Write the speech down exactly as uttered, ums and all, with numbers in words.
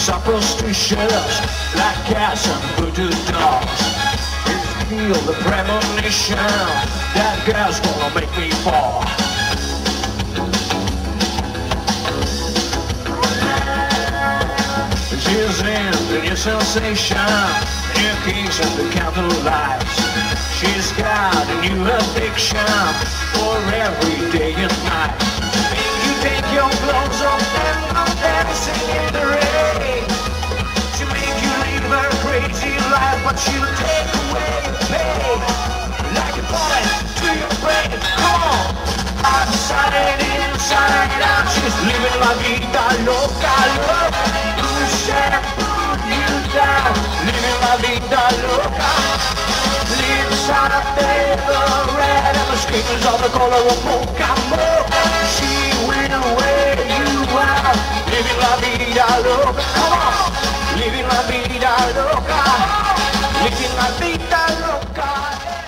There's our prostitutes, black cats and voodoo dolls. You feel the premonition, that girl's gonna make me fall. She's in the new sensation, the new kings and the candle lights. She's got a new addiction for every day and night. Make you take your clothes off and go dancing in the rain. She make you live her crazy life, but she'll take away the pain. Like a bullet to your brain, come on. Outside, inside, out, she's living la vida loca, loca. Living la vida loca. Lives out the red and the streamers of the color of mocha mocha. She will wear you out. Living la vida loca. Come on. Living la vida loca. Living la vida loca.